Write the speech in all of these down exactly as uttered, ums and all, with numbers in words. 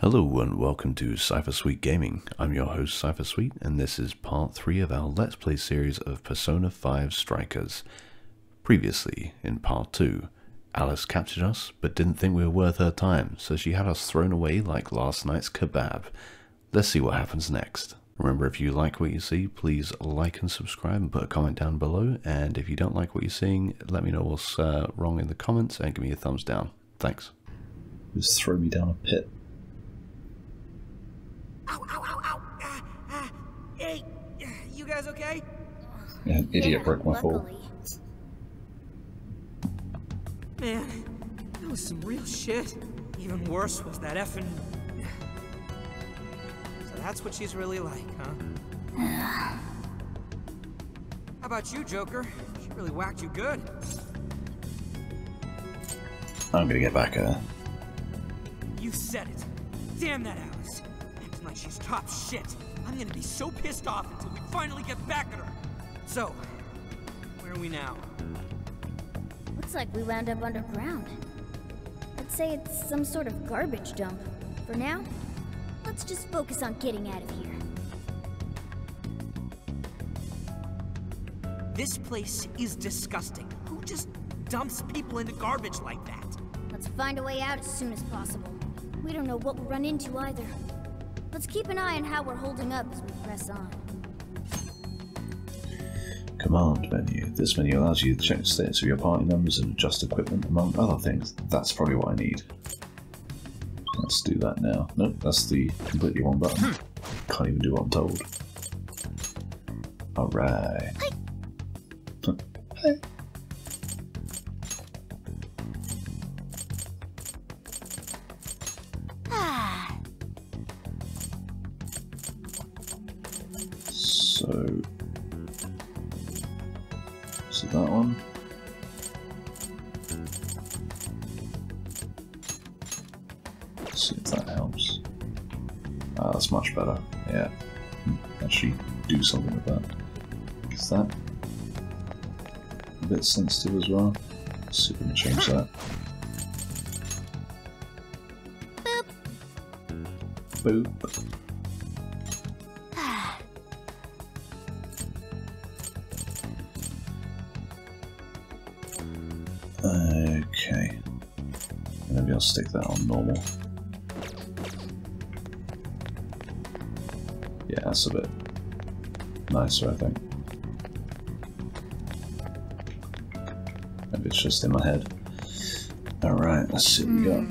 Hello and welcome to CipherSuite Gaming. I'm your host CipherSuite and this is part three of our Let's Play series of Persona five Strikers. Previously, in part two, Alice captured us but didn't think we were worth her time, so she had us thrown away like last night's kebab. Let's see what happens next. Remember, if you like what you see, please like and subscribe and put a comment down below, and if you don't like what you're seeing, let me know what's uh, wrong in the comments and give me a thumbs down. Thanks. Just throw me down a pit. Ow, ow, ow, ow. Uh, uh, hey, you guys okay? Yeah, an idiot yeah, broke my fall. Man, that was some real shit. Even worse was that effing... So that's what she's really like, huh? How about you, Joker? She really whacked you good. I'm gonna get back at her. You said it. Damn that Alice. Like she's top shit. I'm gonna be so pissed off until we finally get back at her. So, where are we now? Looks like we wound up underground. I'd say it's some sort of garbage dump. For now, let's just focus on getting out of here. This place is disgusting. Who just dumps people into garbage like that? Let's find a way out as soon as possible. We don't know what we'll run into either. Let's keep an eye on how we're holding up as we press on. Command menu. This menu allows you to check the status of your party members and adjust equipment, among other things. That's probably what I need. Let's do that now. Nope, that's the completely wrong button. Can't even do what I'm told. Alright. Something like that. Is that a bit sensitive as well? Let's see if we can change that. Boop. Boop. Okay. Maybe I'll stick that on normal. Yeah, that's a bit nicer, I think. Maybe it's just in my head. Alright, let's see what we got.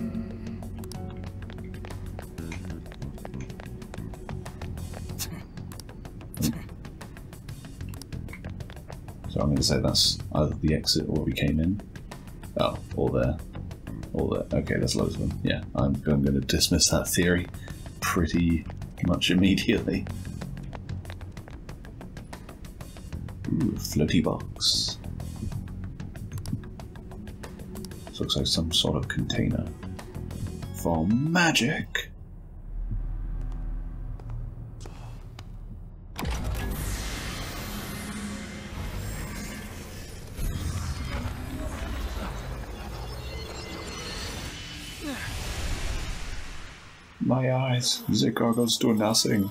So I'm going to say that's either the exit or we came in. Oh, or there. Or there. Okay, there's loads of them. Yeah, I'm, I'm going to dismiss that theory pretty much immediately. Ooh, floaty box. This looks like some sort of container for magic. My eyes, the goggles do nothing.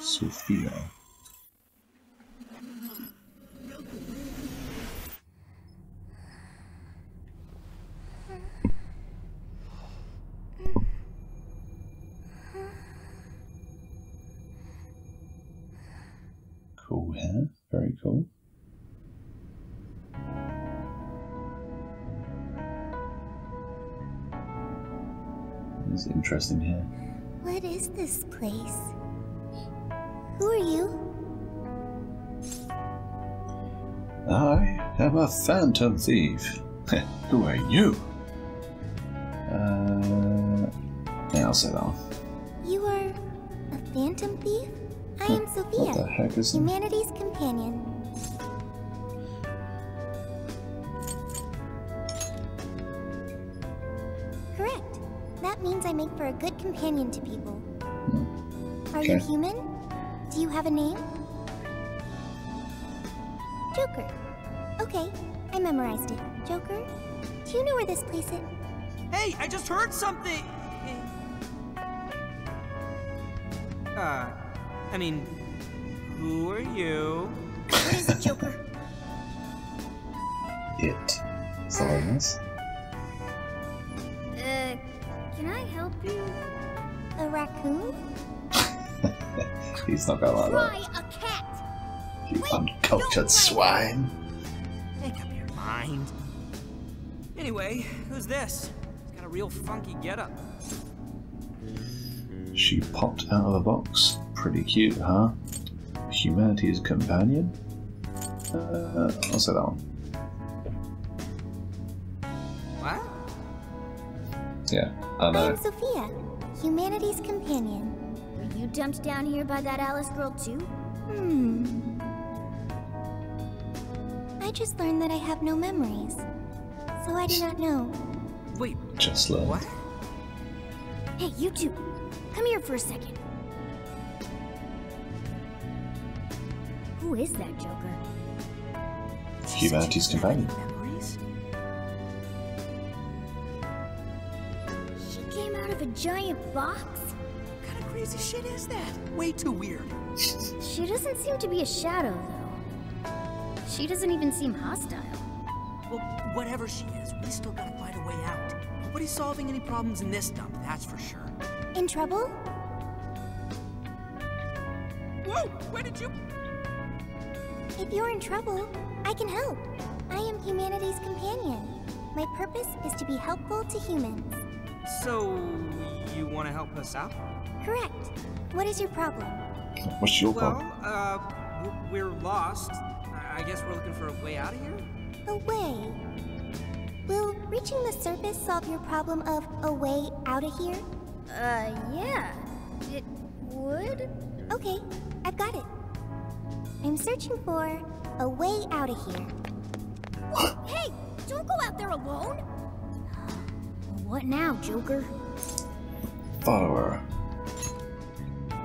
Sophia. Cool hair, very cool. It's interesting hair. What is this place? Who are you? I am a phantom thief. Who are you? Uh, yeah, I'll say that one. You are a phantom thief? I am Sophia, what the heck is humanity's it? Companion. Correct. That means I make for a good companion to people. Hmm. Are okay. you human? Do you have a name? Joker. Okay, I memorized it. Joker, do you know where this place is? Hey, I just heard something! Uh, I mean, who are you? What is it, Joker? It. Silence. Uh, can I help you? A raccoon? He's not gonna lie to that. Cat. You Wait, uncultured swine. Make up your mind. Anyway, who's this? He's got a real funky getup. She popped out of the box. Pretty cute, huh? Humanity's companion? Uh, I'll say that one. What? Yeah, I know. I'm Sophia, humanity's companion. Were you dumped down here by that Alice girl too? Hmm. I just learned that I have no memories, so I do not know. Wait, just learned. What? Hey, you two, come here for a second. Who is that Joker? Humanity's companion. She came out of a giant box? What kind of crazy shit is that? Way too weird. She doesn't seem to be a shadow, though. She doesn't even seem hostile. Well, whatever she is, we still gotta find a way out. Nobody's solving any problems in this dump, that's for sure. In trouble? Whoa! Where did you... If you're in trouble, I can help. I am humanity's companion. My purpose is to be helpful to humans. So, you want to help us out? Correct. What is your problem? What's your well, problem? Well, uh, we're lost. I guess we're looking for a way out of here? A way? Will reaching the surface solve your problem of a way out of here? Uh, yeah. It would? Okay, I've got it. I'm searching for a way out of here. Whoa, hey, don't go out there alone. What now, Joker? Follower.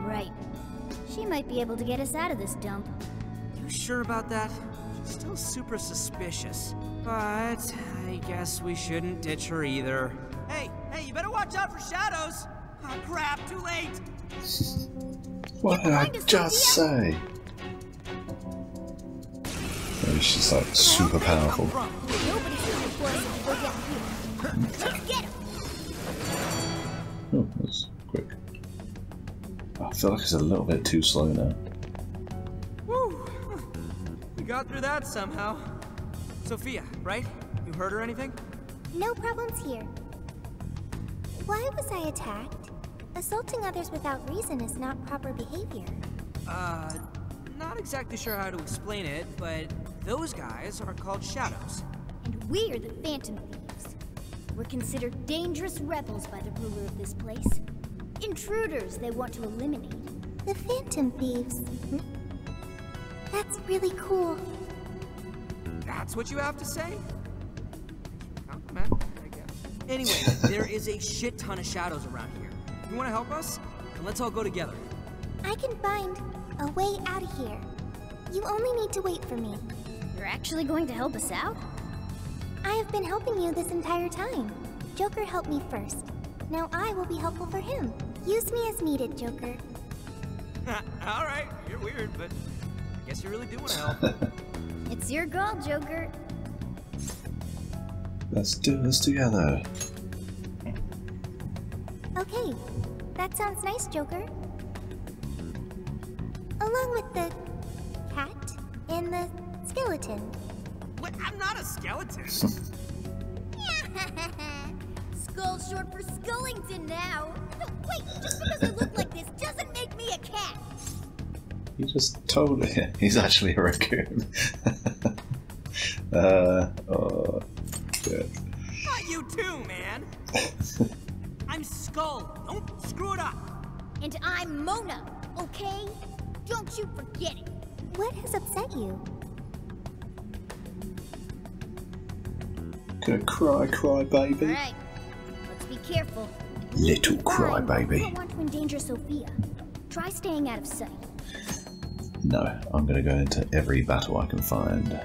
Right. She might be able to get us out of this dump. You sure about that? She's still super suspicious. But I guess we shouldn't ditch her either. Hey, hey, you better watch out for shadows. Oh crap, too late. What did I just say? She's like super powerful. Oh, that's quick. I feel like it's a little bit too slow now. Woo! We got through that somehow. Sophia, right? You heard or anything? No problems here. Why was I attacked? Assaulting others without reason is not proper behavior. Uh, not exactly sure how to explain it, but those guys are called shadows. And we're the Phantom Thieves. We're considered dangerous rebels by the ruler of this place. Intruders they want to eliminate. The Phantom Thieves. Hmm? That's really cool. That's what you have to say? Compliment, I guess. Anyway, there is a shit ton of shadows around here. You want to help us? And let's all go together. I can find a way out of here. You only need to wait for me. You're actually going to help us out? I have been helping you this entire time. Joker helped me first. Now I will be helpful for him. Use me as needed, Joker. Alright, you're weird, but I guess you really do want to help. It's your goal, Joker. Let's do this together. Okay, that sounds nice, Joker. Along with the cat and the skeleton. What? I'm not a skeleton. Skull's short for Skullington now. No, wait, just because I look like this doesn't make me a cat. You just told him he's actually a raccoon. uh, oh, shit. Not you too, man. I'm Skull. Don't screw it up. And I'm Mona, okay? Don't you forget it. What has upset you? Gonna cry, cry, baby. All right. Let's be careful. Little cry, baby. I don't want to endanger Sophia. Try staying out of sight. No, I'm gonna go into every battle I can find.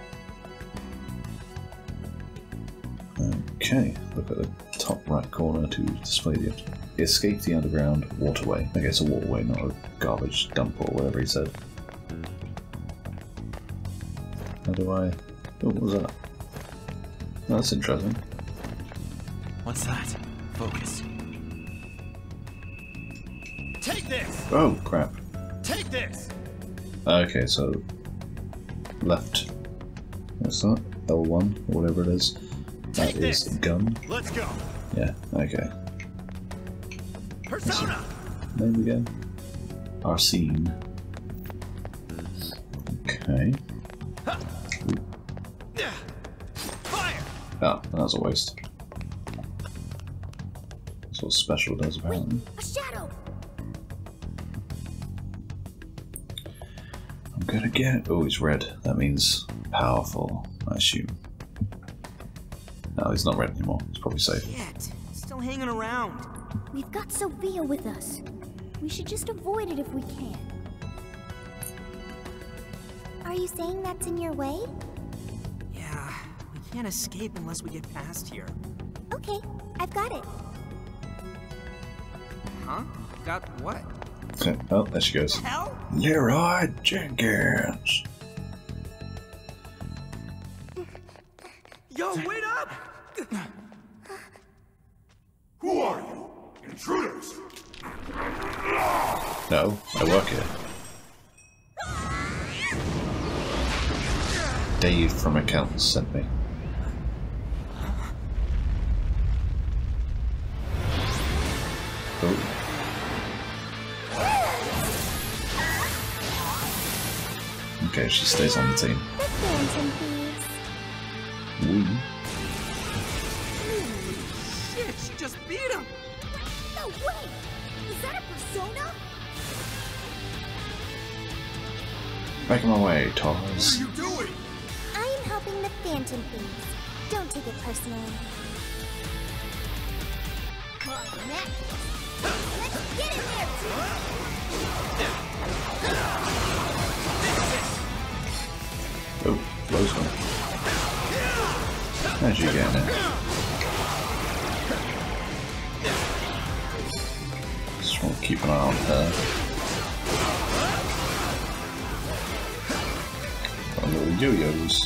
Okay, look at the top right corner to display the object. Escape the underground waterway. Okay, it's a waterway, not a garbage dump or whatever he said. How do I... Oh, what was that? That's interesting. What's that? Focus. Take this! Oh, crap. Take this! Okay, so... Left. What's that? L one, or whatever it is. That Take is this. Gun. Let's go! Yeah, okay. Persona! There we go. Arsene. Okay. Fire. Oh, that was a waste. That's what special does apparently. Wait, a shadow. I'm gonna get. Oh, he's red. That means powerful, I assume. No, he's not red anymore. He's probably safe. Shit. Still hanging around. We've got Sophia with us. We should just avoid it if we can. Are you saying that's in your way? Yeah, we can't escape unless we get past here. Okay, I've got it. Huh? Got what? Okay. Oh, there she goes. Hell? Leroy Jenkins! Yo, wait up! Who are you? Intruders! No, I work here. Dave from Accounts sent me. Oh. Okay, she stays on the team. Woo. Shit, she just beat him! No way! Is that a persona? Back in my way, Thomas. What are you doing? Helping the Phantom Thieves. Don't take it personally. Let's get in there, too! Oh, close one. How'd you get in there? Just want to keep an eye on her. Our little yo-yos.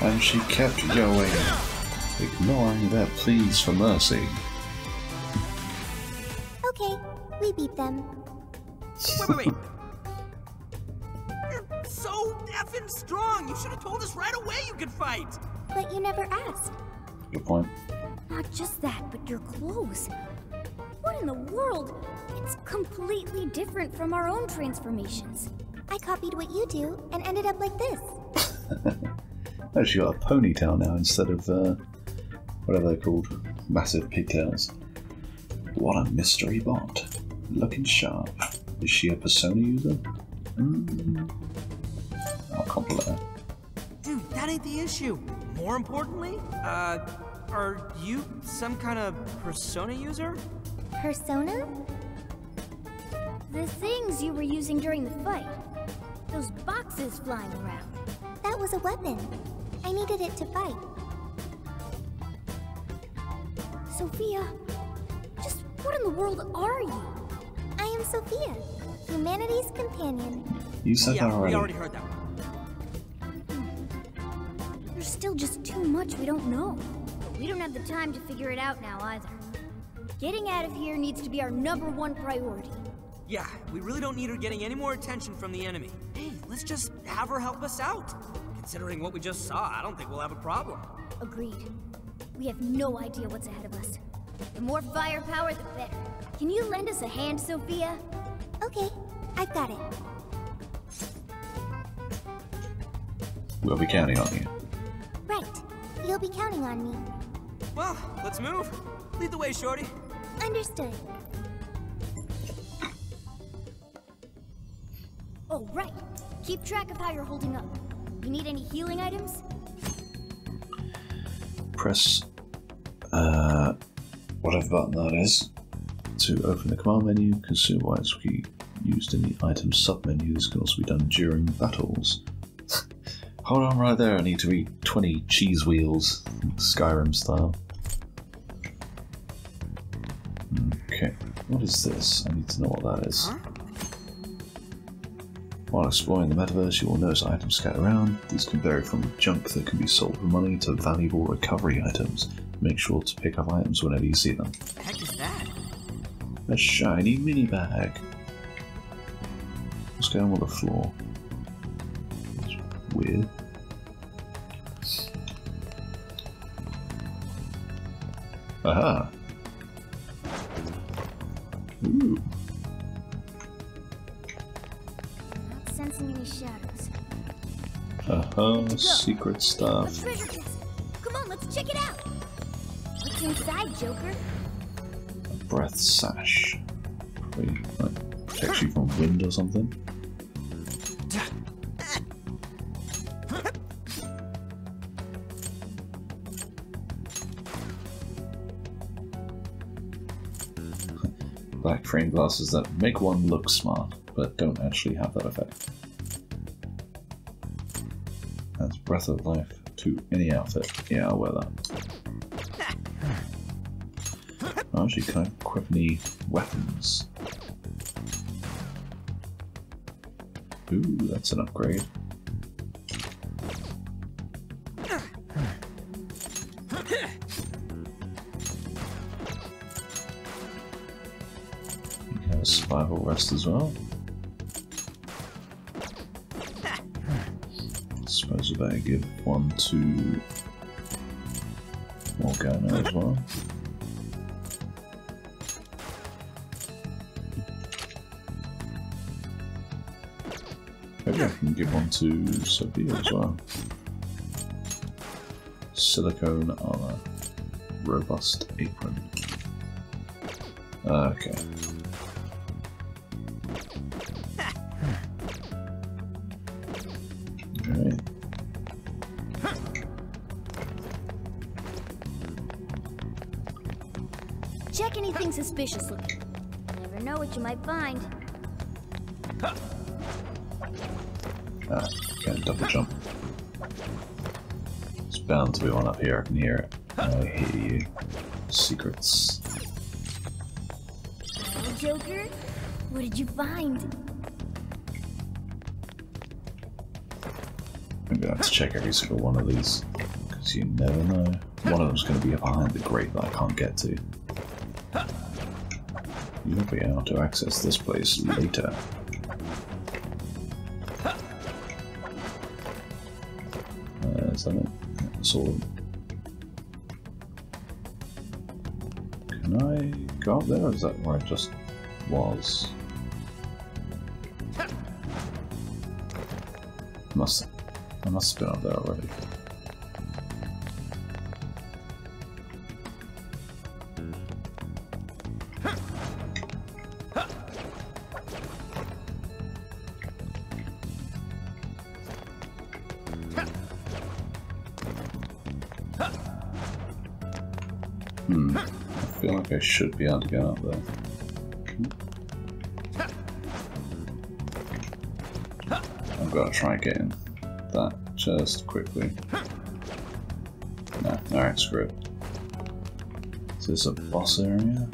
And she kept yelling, ignoring their pleas for mercy. Okay, we beat them. Wait, wait, wait. You're so effing strong! You should have told us right away you could fight! But you never asked. Good point. Not just that, but your clothes. What in the world? It's completely different from our own transformations. I copied what you do and ended up like this. Oh, she got a ponytail now instead of uh, whatever they're called, massive pigtails. What a mystery bot! Looking sharp. Is she a persona user? Mm. I'll compliment her. Dude, that ain't the issue. More importantly, uh, are you some kind of persona user? Persona? The things you were using during the fight. Those boxes flying around. That was a weapon. I needed it to fight. Sophia, just what in the world are you? I am Sophia, humanity's companion. You said yeah, that already. We already heard that one. There's still just too much we don't know. But we don't have the time to figure it out now either. Getting out of here needs to be our number one priority. Yeah, we really don't need her getting any more attention from the enemy. Hey, let's just have her help us out. Considering what we just saw, I don't think we'll have a problem. Agreed. We have no idea what's ahead of us. The more firepower, the better. Can you lend us a hand, Sophia? Okay, I've got it. We'll be counting on you. Right. You'll be counting on me. Well, let's move. Lead the way, Shorty. Understood. Oh, right. Keep track of how you're holding up. You need any healing items? Press uh, whatever button that is to open the command menu. Consume items used in the item submenus can also be done during battles. Hold on right there, I need to eat twenty cheese wheels, Skyrim style. Okay, what is this? I need to know what that is. While exploring the metaverse, you will notice items scattered around. These can vary from junk that can be sold for money to valuable recovery items. Make sure to pick up items whenever you see them. What the heck is that? A shiny mini bag. What's going on with the floor? It's weird. Aha! Ooh. Sensing any shadows. Uh-huh, secret stuff. A treasure chest. Come on, let's check it out. What's inside, Joker? A breath sash. Wait, that protects you from wind or something? Black frame glasses that make one look smart, but don't actually have that effect. That's breath of life to any outfit. Yeah, I'll wear that. Oh, actually, can I equip any weapons? Ooh, that's an upgrade. You can have a survival rest as well. Suppose I better give one to Morgana as well. Maybe I can give one to Sophia as well. Silicone armor, robust apron. Okay. Check anything suspicious looking. You never know what you might find. Ah, can't double jump. It's bound to be one up here, I can hear it. I hate you. Secrets. Hey, Joker, what did you find? I'm gonna have to check every single one of these, because you never know. One of them's gonna be behind the grate that I can't get to. You'll be able to access this place later. Uh, is that it? That's all. Can I go up there, or is that where I just was? Must I must have been up there already. Hmm, I feel like I should be able to get up there. I've got to try getting that just quickly. Nah, alright, screw it. Is this a boss area?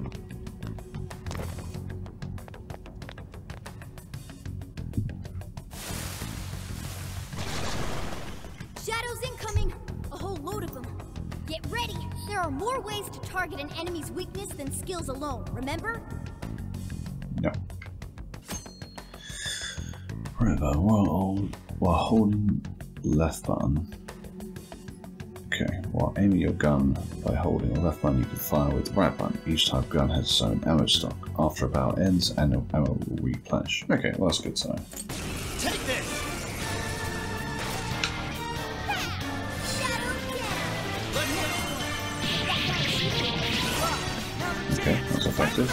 Shadows incoming! A whole load of them! Get ready! There are more ways to target an enemy's weakness than skills alone, remember? No. Remember, we're, all, we're holding left button. Okay, while aiming your gun by holding the left button, you can fire with the right button. Each type of gun has its own ammo stock. After a battle ends, ammo will replenish. Okay, well that's good to know. Take this! Okay, that's effective.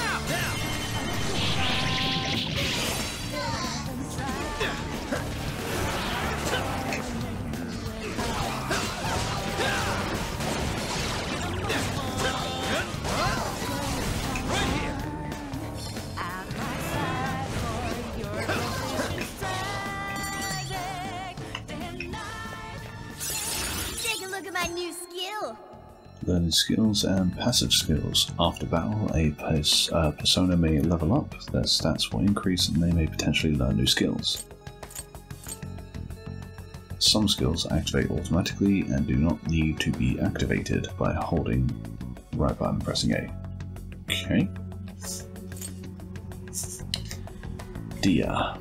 learning skills and passive skills. After battle, a uh, persona may level up, their stats will increase and they may potentially learn new skills. Some skills activate automatically and do not need to be activated by holding the right button and pressing A. Okay. Dia.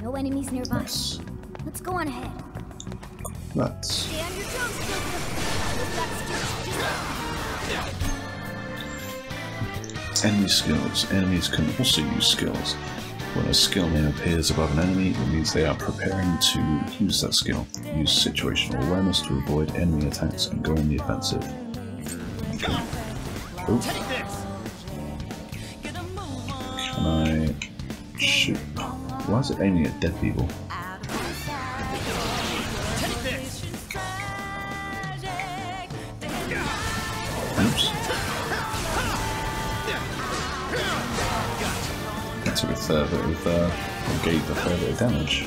No enemies nearby. Nice. Let's go on ahead. Let's. Enemy skills. Enemies can also use skills. When a skill name appears above an enemy, it means they are preparing to use that skill. Use situational awareness to avoid enemy attacks and go on the offensive. Okay. Oh. Can I shoot? Why is it aiming at dead people? Oops. That took a third bit of, uh, or gave a third bit of damage.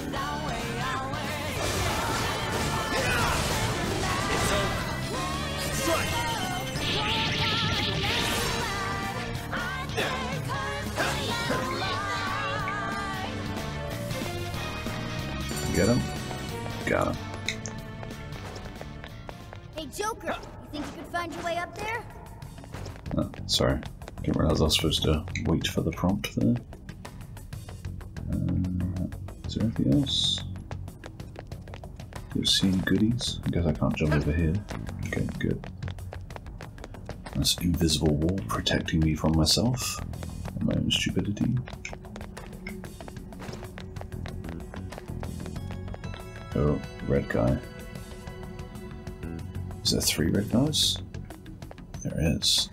Get him? Got him. Hey Joker, you think you could find your way up there? Oh, sorry. Didn't realize I was supposed to wait for the prompt there. Uh, is there anything else? You've seen goodies? I guess I can't jump over here. Okay, good. That's an invisible wall protecting me from myself and my own stupidity. Oh, red guy. Is there three red guys? There is.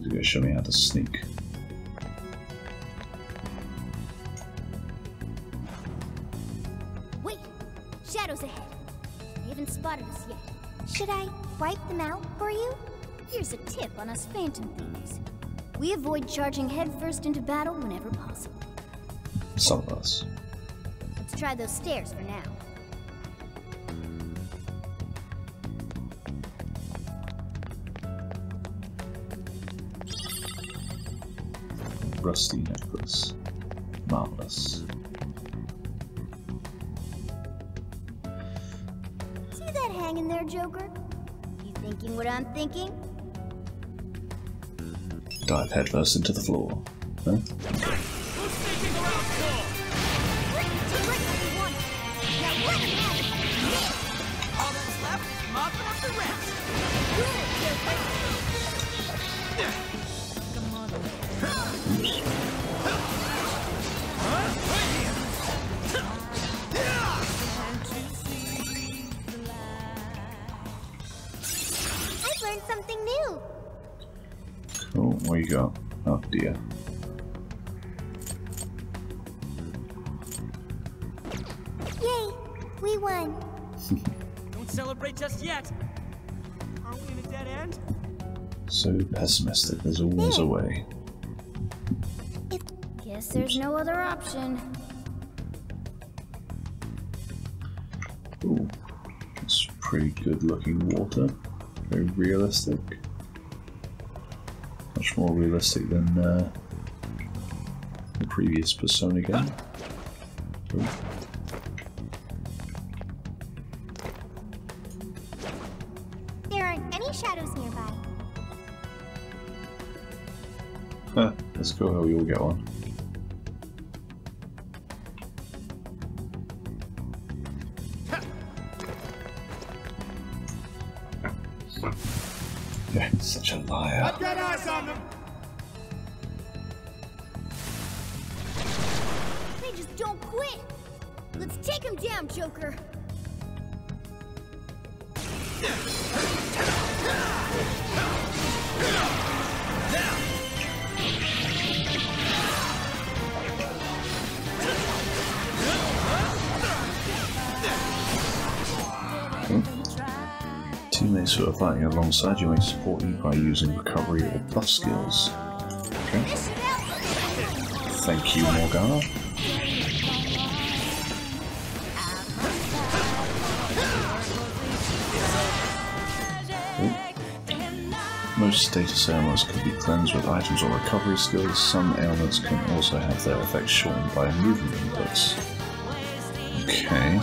He's gonna show me how to sneak. Wait! Shadows ahead. They haven't spotted us yet. Should I wipe them out for you? Here's a tip on us phantom thieves. We avoid charging headfirst into battle whenever possible. Some of us. Let's try those stairs for now. Rusty necklace. Marvelous. See that hanging there, Joker? You thinking what I'm thinking? Dive headfirst into the floor. Huh? Oh dear. Yay! We won! Don't celebrate just yet! Aren't we in a dead end? So pessimistic, there's always a way. Guess there's no other option. Ooh, that's pretty good looking water. Very realistic. Much more realistic than uh, the previous Persona game. Ooh. There aren't any shadows nearby. Huh, that's cool how we all get on. Such a liar. I've got eyes on them. They just don't quit. Let's take them down, Joker. Teammates who are fighting alongside you may support you by using recovery or buff skills. Okay. Thank you, Morgana. Most status ailments can be cleansed with items or recovery skills. Some ailments can also have their effects shortened by movement inputs. Okay.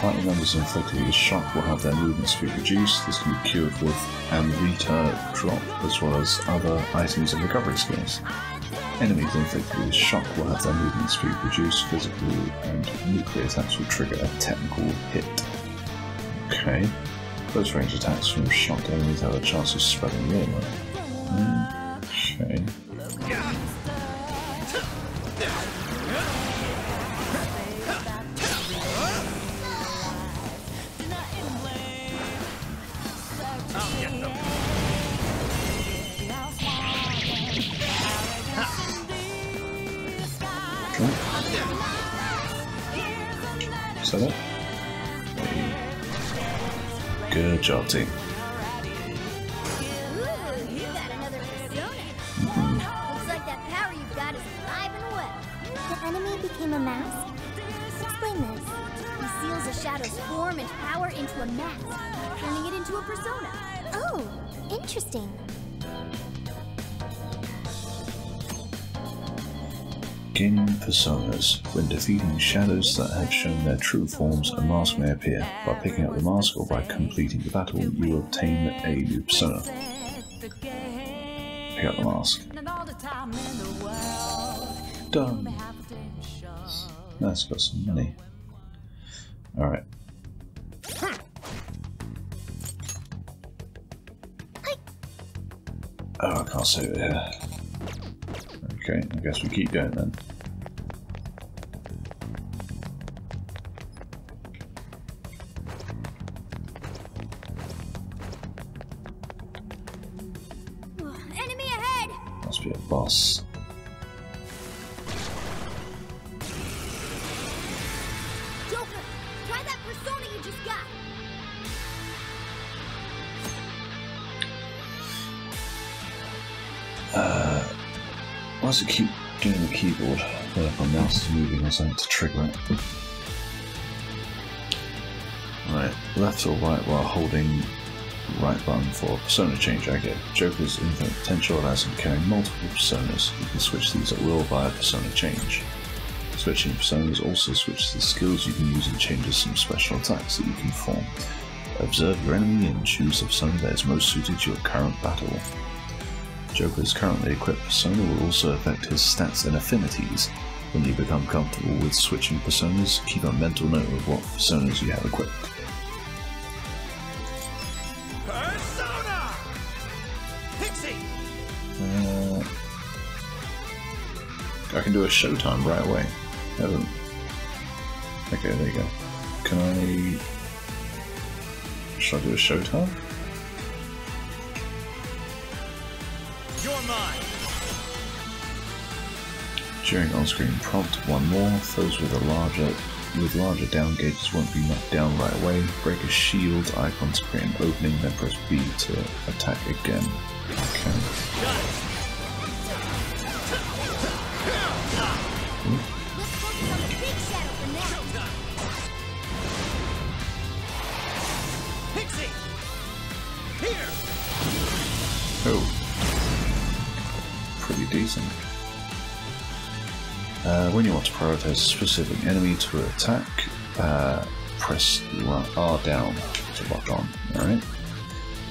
Party members inflicted with shock will have their movement speed reduced. This can be cured with Amrita Drop, as well as other items and recovery skills. Enemies inflicted with shock will have their movement speed reduced physically, and nuclear attacks will trigger a technical hit. Okay. Close range attacks from shocked enemies have a chance of spreading the ailment. Okay. Okay. Is that it? Hey. Good job, team. Mm-hmm. Looks like that power you've got is alive and well. The enemy became a mask? Explain this. He seals a shadow's form and power into a mask, turning it into a persona. Oh, interesting. Gaining personas. When defeating shadows that have shown their true forms, a mask may appear. By picking up the mask or by completing the battle, you obtain a new persona. Pick up the mask. Done. That's got some money. Alright. Oh, I can't save it here. Okay, I guess we keep going then. Enemy ahead! Must be a boss. Joker, try that persona you just got. Uh. Why does it keep doing the keyboard? Well, if my mouse is moving or something to trigger it. Right, left or right while holding right button for persona change. Okay, Joker's infinite potential allows him to carry multiple personas. You can switch these at will via persona change. Switching personas also switches the skills you can use and changes some special attacks that you can form. Observe your enemy and choose the persona that is most suited to your current battle. Joker's currently equipped persona will also affect his stats and affinities. When you become comfortable with switching personas, keep a mental note of what personas you have equipped. Persona! Pixie! Uh, I can do a showtime right away. Heaven. Okay, there you go. Can I... Should I do a showtime? During on-screen prompt, one more. Those with a larger with larger down gauges won't be knocked down right away. Break a shield icon to create an opening, then press B to attack again. Okay. Oh, pretty decent. Uh, when you want to prioritize a specific enemy to attack, uh, press R down to lock on. Alright?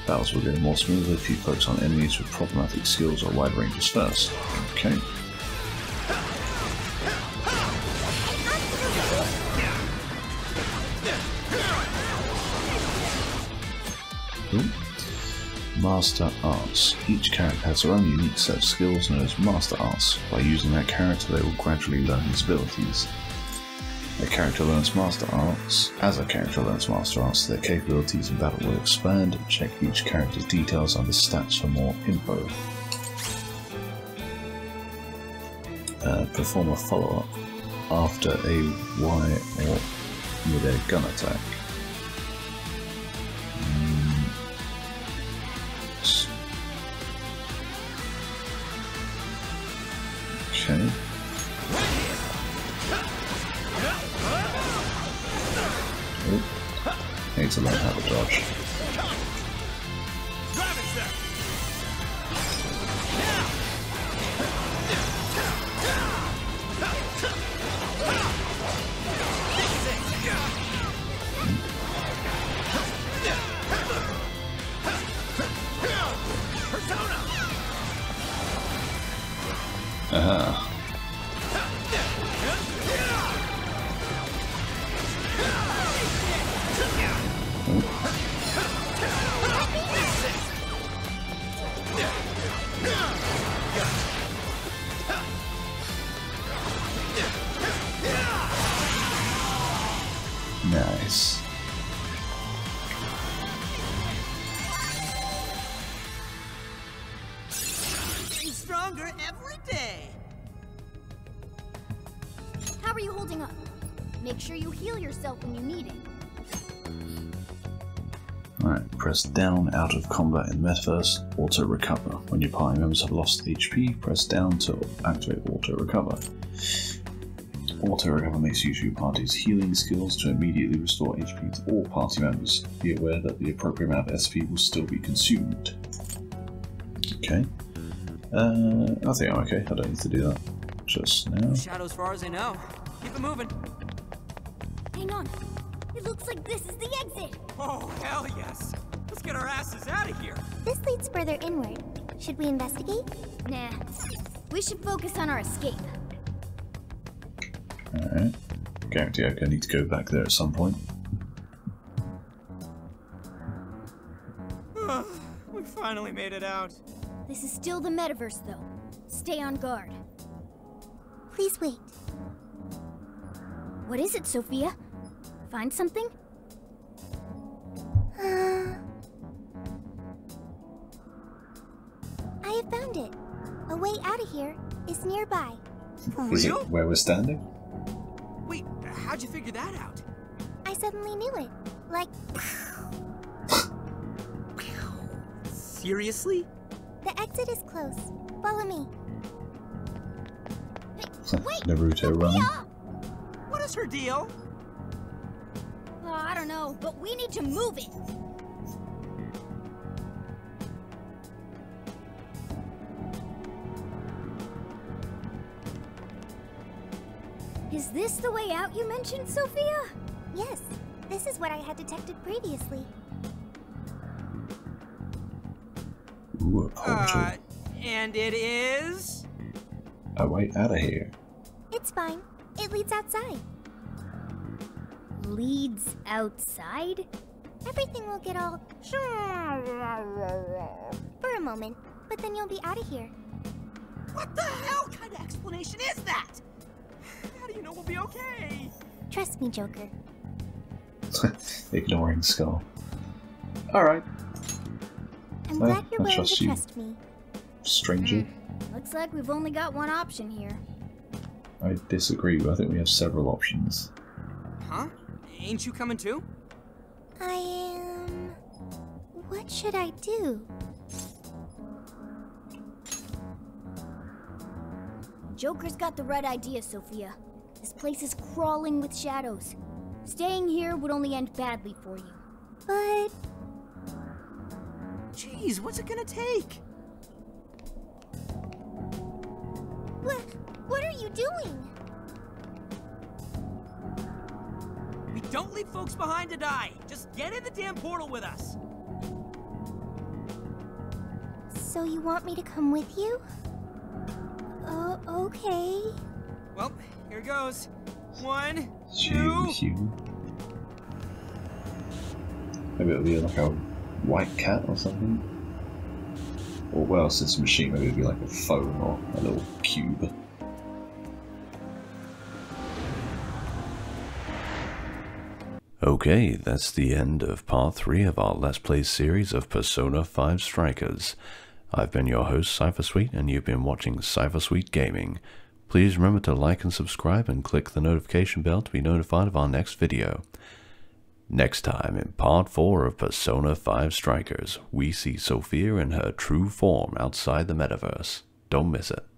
Battles will go more smoothly if you focus on enemies with problematic skills or wide ranges first. Okay. Ooh. Master Arts. Each character has their own unique set of skills known as Master Arts. By using that character, they will gradually learn his abilities. A character learns Master Arts. As a character learns Master Arts, their capabilities in battle will expand. Check each character's details under stats for more info. Uh, perform a follow-up after a Y or with a gun attack. Okay. Oop. Needs to learn how to dodge. Aha. Nice. Getting stronger every day. How are you holding up? Make sure you heal yourself when you need it. Alright, press down out of combat in the metaverse, auto recover. When your party members have lost H P, press down to activate auto recover. Auto recover makes use of your party's healing skills to immediately restore H P to all party members. Be aware that the appropriate amount of S P will still be consumed. Okay. Uh, I think I'm okay. I don't need to do that just now. Shadow, as far as I know. Keep it moving. Hang on. It looks like this is the exit. Oh, hell yes. Let's get our asses out of here. This leads further inward. Should we investigate? Nah. We should focus on our escape. Alright. Guarantee I need to go back there at some point. Uh, we finally made it out. This is still the metaverse, though. Stay on guard. Please wait. What is it, Sophia? Find something? Uh, I have found it. A way out of here is nearby. Is it where we're standing? Wait, how'd you figure that out? I suddenly knew it. Like... Seriously? The exit is close. Follow me. Wait, Naruto run. What is her deal? Oh, I don't know, but we need to move it. Is this the way out you mentioned, Sophia? Yes, this is what I had detected previously. Ooh, a portal. Uh, and it is? A way out of here. It's fine. It leads outside. Leads outside? Everything will get all... for a moment, but then you'll be out of here. What the hell kind of explanation is that? How do you know we'll be okay? Trust me, Joker. Ignoring Skull. Alright. I'm I, glad you're I willing trust to you. trust me. Stranger. Mm. Looks like we've only got one option here. I disagree. I think we have several options. Huh? Ain't you coming too? I am... What should I do? Joker's got the right idea, Sophia. This place is crawling with shadows. Staying here would only end badly for you. But... Jeez, what's it gonna take? What, what are you doing? We don't leave folks behind to die. Just get in the damn portal with us. So you want me to come with you? Oh, okay. Well, here goes. One, two. Maybe it'll be like a white cat or something. Or well, since it's a machine, maybe it'll be like a phone or a little cube. Okay, that's the end of part three of our Let's Play series of Persona five Strikers. I've been your host, CipherSuite, and you've been watching CipherSuite Gaming. Please remember to like and subscribe and click the notification bell to be notified of our next video. Next time, in part four of Persona five Strikers, we see Sophia in her true form outside the metaverse. Don't miss it.